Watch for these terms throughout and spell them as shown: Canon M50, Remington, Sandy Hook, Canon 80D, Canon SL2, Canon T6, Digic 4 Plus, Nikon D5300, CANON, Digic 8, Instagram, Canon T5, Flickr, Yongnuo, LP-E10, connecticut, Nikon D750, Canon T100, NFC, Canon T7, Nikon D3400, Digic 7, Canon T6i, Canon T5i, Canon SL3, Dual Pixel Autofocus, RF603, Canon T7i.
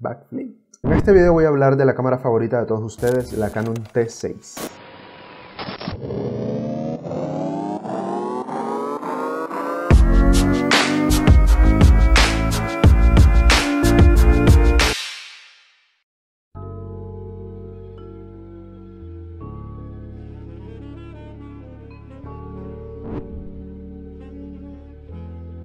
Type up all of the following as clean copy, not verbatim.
Backflip. En este video voy a hablar de la cámara favorita de todos ustedes, la Canon T6.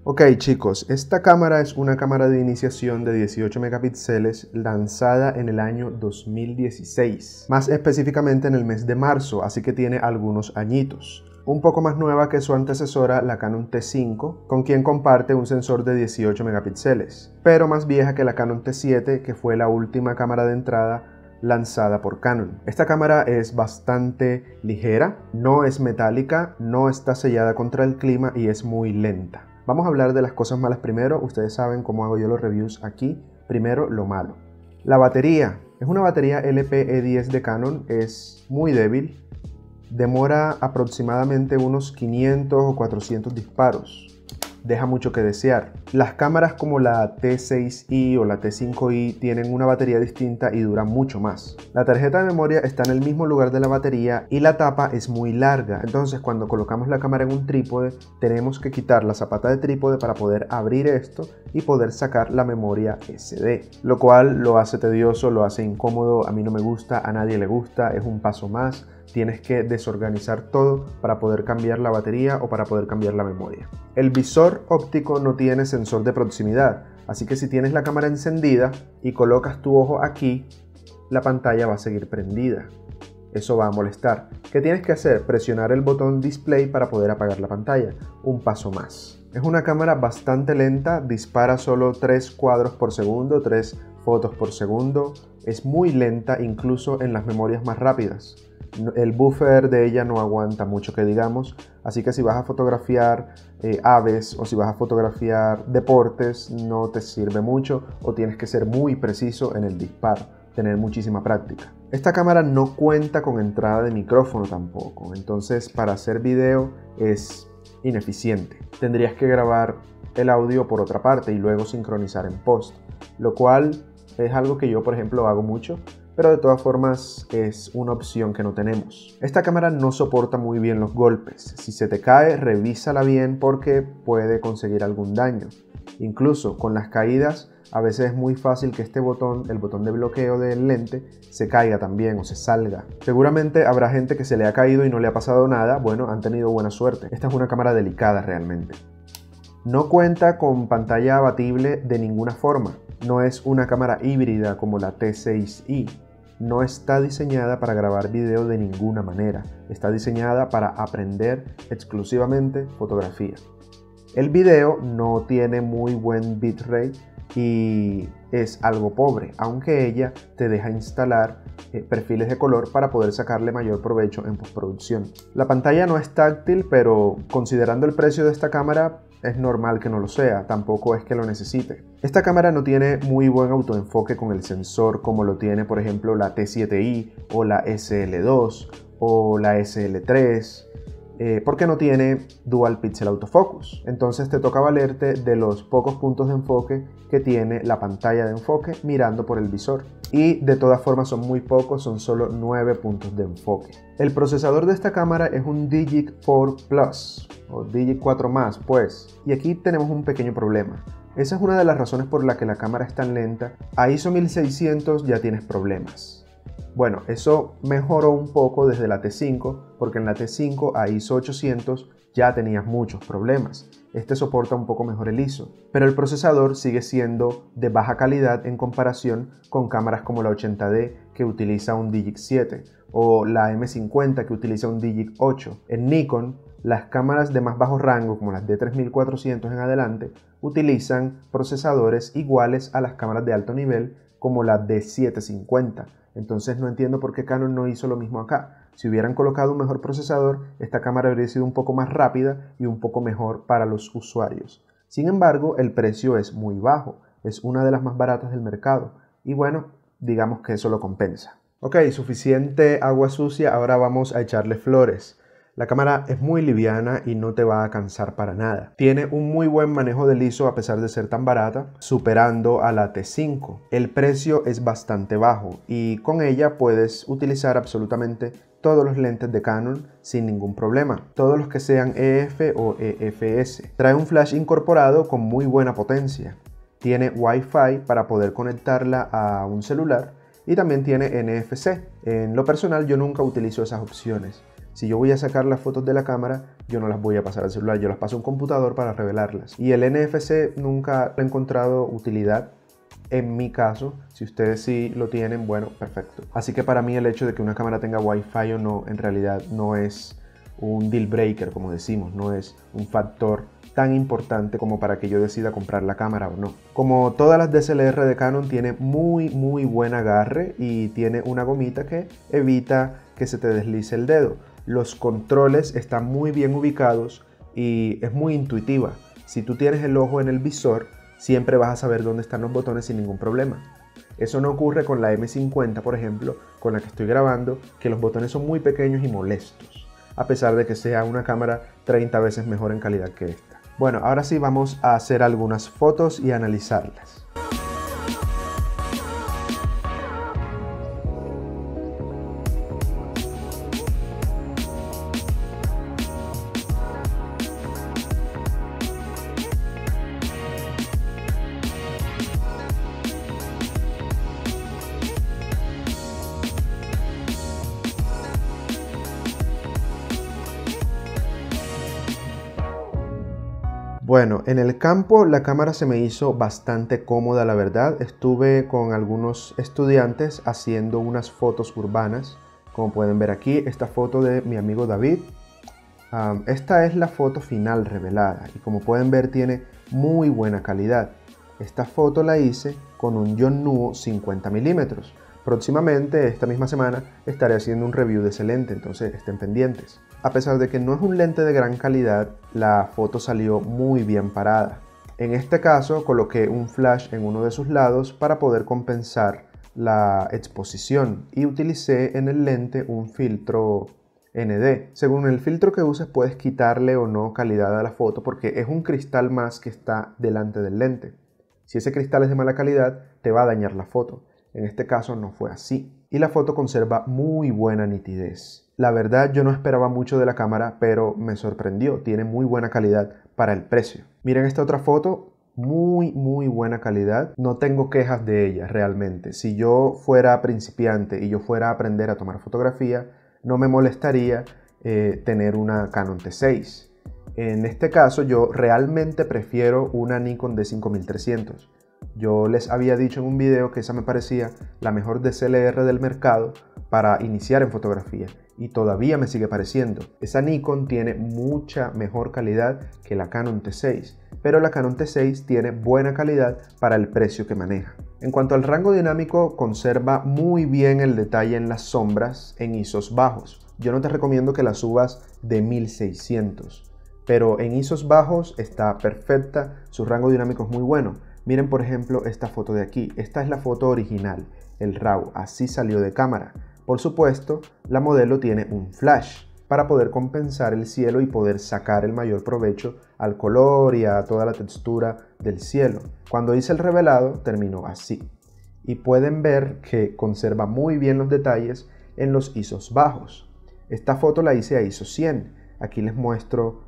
Ok chicos, esta cámara es una cámara de iniciación de 18 megapíxeles lanzada en el año 2016, más específicamente en el mes de marzo, así que tiene algunos añitos. Un poco más nueva que su antecesora, la Canon T5, con quien comparte un sensor de 18 megapíxeles, pero más vieja que la Canon T7, que fue la última cámara de entrada lanzada por Canon. Esta cámara es bastante ligera, no es metálica, no está sellada contra el clima y es muy lenta. Vamos a hablar de las cosas malas primero. Ustedes saben cómo hago yo los reviews aquí. Primero, lo malo. La batería. Es una batería LP-E10 de Canon. Es muy débil. Demora aproximadamente unos 500 o 400 disparos. Deja mucho que desear. Las cámaras como la T6i o la T5i tienen una batería distinta y dura mucho más. La tarjeta de memoria está en el mismo lugar de la batería y la tapa es muy larga. Entonces cuando colocamos la cámara en un trípode tenemos que quitar la zapata de trípode para poder abrir esto y poder sacar la memoria SD. Lo cual lo hace tedioso, lo hace incómodo, a mí no me gusta, a nadie le gusta, es un paso más. Tienes que desorganizar todo para poder cambiar la batería o para poder cambiar la memoria. El visor óptico no tiene sensor de proximidad, así que si tienes la cámara encendida y colocas tu ojo aquí, la pantalla va a seguir prendida. Eso va a molestar. ¿Qué tienes que hacer? Presionar el botón display para poder apagar la pantalla. Un paso más. Es una cámara bastante lenta, dispara solo 3 cuadros por segundo, 3 fotos por segundo. Es muy lenta incluso en las memorias más rápidas. El buffer de ella no aguanta mucho que digamos, así que si vas a fotografiar aves o si vas a fotografiar deportes no te sirve mucho o tienes que ser muy preciso en el disparo, tener muchísima práctica. Esta cámara no cuenta con entrada de micrófono tampoco, entonces para hacer video es ineficiente. Tendrías que grabar el audio por otra parte y luego sincronizar en post, lo cual es algo que yo por ejemplo hago mucho. Pero de todas formas es una opción que no tenemos. Esta cámara no soporta muy bien los golpes. Si se te cae, revísala bien porque puede conseguir algún daño. Incluso con las caídas, a veces es muy fácil que este botón, el botón de bloqueo del lente, se caiga también o se salga. Seguramente habrá gente que se le ha caído y no le ha pasado nada. Bueno, han tenido buena suerte. Esta es una cámara delicada realmente. No cuenta con pantalla abatible de ninguna forma. No es una cámara híbrida como la T6i. No está diseñada para grabar video de ninguna manera, está diseñada para aprender exclusivamente fotografía. El video no tiene muy buen bitrate y es algo pobre, aunque ella te deja instalar perfiles de color para poder sacarle mayor provecho en postproducción. La pantalla no es táctil, pero considerando el precio de esta cámara, es normal que no lo sea, tampoco es que lo necesite. Esta cámara no tiene muy buen autoenfoque con el sensor como lo tiene por ejemplo la T7i o la SL2 o la SL3 porque no tiene Dual Pixel Autofocus. Entonces te toca valerte de los pocos puntos de enfoque que tiene la pantalla de enfoque mirando por el visor. Y de todas formas son muy pocos, son solo 9 puntos de enfoque. El procesador de esta cámara es un Digic 4 Plus o Digic 4 más pues. Y aquí tenemos un pequeño problema. Esa es una de las razones por la que la cámara es tan lenta. A ISO 1600 ya tienes problemas. Bueno, eso mejoró un poco desde la T5 porque en la T5 a ISO 800 ya tenías muchos problemas. Este soporta un poco mejor el ISO, pero el procesador sigue siendo de baja calidad en comparación con cámaras como la 80D que utiliza un Digic 7 o la M50 que utiliza un Digic 8. En Nikon, las cámaras de más bajo rango como las D3400 en adelante utilizan procesadores iguales a las cámaras de alto nivel como la D750. Entonces no entiendo por qué Canon no hizo lo mismo acá. Si hubieran colocado un mejor procesador, esta cámara habría sido un poco más rápida y un poco mejor para los usuarios. Sin embargo, el precio es muy bajo, es una de las más baratas del mercado y bueno, digamos que eso lo compensa. Ok, suficiente agua sucia, ahora vamos a echarle flores. La cámara es muy liviana y no te va a cansar para nada. Tiene un muy buen manejo del ISO a pesar de ser tan barata, superando a la T5. El precio es bastante bajo y con ella puedes utilizar absolutamente todos los lentes de Canon sin ningún problema, todos los que sean EF o EFS. Trae un flash incorporado con muy buena potencia. Tiene Wi-Fi para poder conectarla a un celular y también tiene NFC. En lo personal yo nunca utilizo esas opciones. Si yo voy a sacar las fotos de la cámara, yo no las voy a pasar al celular, yo las paso a un computador para revelarlas. Y el NFC nunca he encontrado utilidad en mi caso. Si ustedes sí lo tienen, bueno, perfecto. Así que para mí el hecho de que una cámara tenga Wi-Fi o no, en realidad no es un deal breaker, como decimos, no es un factor tan importante como para que yo decida comprar la cámara o no. Como todas las DSLR de Canon, tiene muy buen agarre y tiene una gomita que evita que se te deslice el dedo. Los controles están muy bien ubicados y es muy intuitiva. Si tú tienes el ojo en el visor, siempre vas a saber dónde están los botones sin ningún problema. Eso no ocurre con la M50, por ejemplo, con la que estoy grabando, que los botones son muy pequeños y molestos, a pesar de que sea una cámara 30 veces mejor en calidad que esta. Bueno, ahora sí vamos a hacer algunas fotos y analizarlas. Bueno, en el campo la cámara se me hizo bastante cómoda, la verdad. Estuve con algunos estudiantes haciendo unas fotos urbanas. Como pueden ver aquí, esta foto de mi amigo David. Esta es la foto final revelada y como pueden ver tiene muy buena calidad. Esta foto la hice con un Yongnuo 50 milímetros. Próximamente, esta misma semana, estaré haciendo un review de ese lente, entonces estén pendientes. A pesar de que no es un lente de gran calidad, la foto salió muy bien parada. En este caso, coloqué un flash en uno de sus lados para poder compensar la exposición y utilicé en el lente un filtro ND. Según el filtro que uses, puedes quitarle o no calidad a la foto porque es un cristal más que está delante del lente. Si ese cristal es de mala calidad, te va a dañar la foto. En este caso no fue así y la foto conserva muy buena nitidez. La verdad yo no esperaba mucho de la cámara, pero me sorprendió. Tiene muy buena calidad para el precio. Miren esta otra foto, muy buena calidad. No tengo quejas de ella realmente. Si yo fuera principiante y yo fuera a aprender a tomar fotografía, no me molestaría tener una Canon T6. En este caso yo realmente prefiero una Nikon D5300. Yo les había dicho en un video que esa me parecía la mejor DSLR del mercado para iniciar en fotografía y todavía me sigue pareciendo. Esa Nikon tiene mucha mejor calidad que la Canon T6, pero la Canon T6 tiene buena calidad para el precio que maneja. En cuanto al rango dinámico, conserva muy bien el detalle en las sombras en ISOs bajos. Yo no te recomiendo que la subas de 1600, pero en ISOs bajos está perfecta, su rango dinámico es muy bueno. Miren por ejemplo esta foto de aquí, esta es la foto original, el RAW, así salió de cámara. Por supuesto, la modelo tiene un flash para poder compensar el cielo y poder sacar el mayor provecho al color y a toda la textura del cielo. Cuando hice el revelado terminó así y pueden ver que conserva muy bien los detalles en los ISOs bajos. Esta foto la hice a ISO 100, aquí les muestro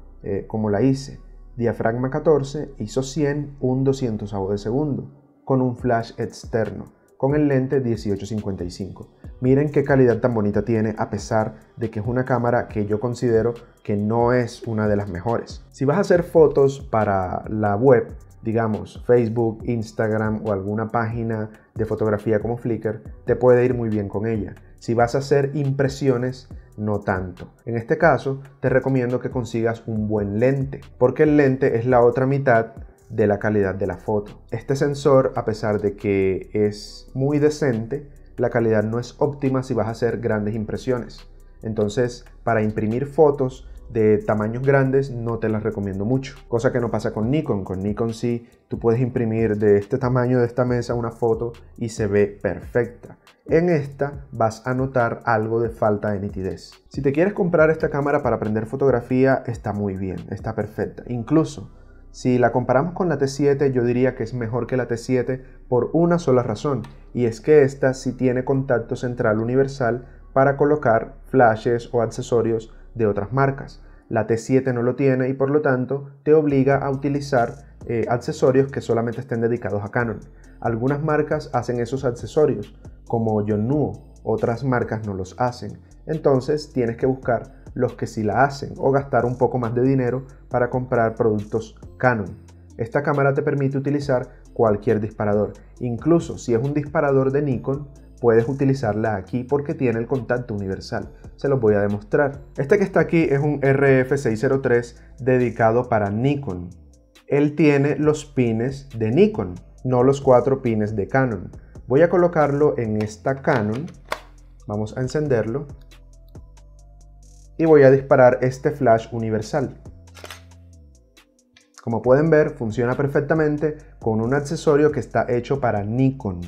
cómo la hice. Diafragma 14, ISO 100, un 200avo de segundo, con un flash externo, con el lente 18-55. Miren qué calidad tan bonita tiene, a pesar de que es una cámara que yo considero que no es una de las mejores. Si vas a hacer fotos para la web, digamos Facebook, Instagram o alguna página de fotografía como Flickr, te puede ir muy bien con ella. Si vas a hacer impresiones, no tanto. En este caso, te recomiendo que consigas un buen lente, porque el lente es la otra mitad de la calidad de la foto. Este sensor, a pesar de que es muy decente, la calidad no es óptima si vas a hacer grandes impresiones. Entonces, para imprimir fotos, de tamaños grandes no te las recomiendo mucho, cosa que no pasa con Nikon. Con Nikon sí, tú puedes imprimir de este tamaño de esta mesa una foto y se ve perfecta. En esta vas a notar algo de falta de nitidez. Si te quieres comprar esta cámara para aprender fotografía, está muy bien, está perfecta. Incluso si la comparamos con la T7, yo diría que es mejor que la T7 por una sola razón, y es que esta sí tiene contacto central universal para colocar flashes o accesorios de otras marcas. La T7 no lo tiene y por lo tanto te obliga a utilizar accesorios que solamente estén dedicados a Canon. Algunas marcas hacen esos accesorios, como Yongnuo, otras marcas no los hacen. Entonces tienes que buscar los que sí la hacen o gastar un poco más de dinero para comprar productos Canon. Esta cámara te permite utilizar cualquier disparador. Incluso si es un disparador de Nikon, puedes utilizarla aquí porque tiene el contacto universal. Se los voy a demostrar. Este que está aquí es un RF603 dedicado para Nikon. Él tiene los pines de Nikon, no los 4 pines de Canon. Voy a colocarlo en esta Canon. Vamos a encenderlo. Y voy a disparar este flash universal. Como pueden ver, funciona perfectamente con un accesorio que está hecho para Nikon.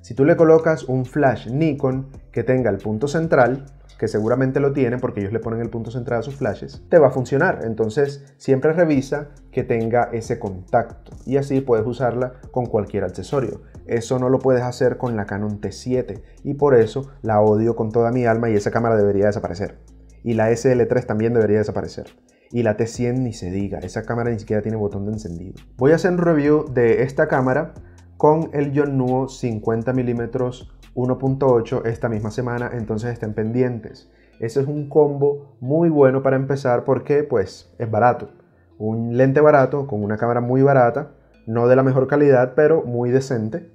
Si tú le colocas un flash Nikon que tenga el punto central, que seguramente lo tiene porque ellos le ponen el punto central a sus flashes, te va a funcionar. Entonces siempre revisa que tenga ese contacto y así puedes usarla con cualquier accesorio. Eso no lo puedes hacer con la Canon T7 y por eso la odio con toda mi alma y esa cámara debería desaparecer. Y la SL3 también debería desaparecer. Y la T100 ni se diga, esa cámara ni siquiera tiene botón de encendido. Voy a hacer un review de esta cámara con el Yongnuo 50mm 1.8 esta misma semana, entonces estén pendientes. Ese es un combo muy bueno para empezar porque pues es barato. Un lente barato con una cámara muy barata, no de la mejor calidad, pero muy decente.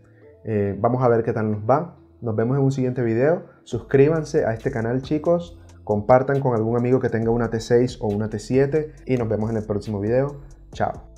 Vamos a ver qué tal nos va. Nos vemos en un siguiente video. Suscríbanse a este canal, chicos. Compartan con algún amigo que tenga una T6 o una T7 y nos vemos en el próximo video. Chao.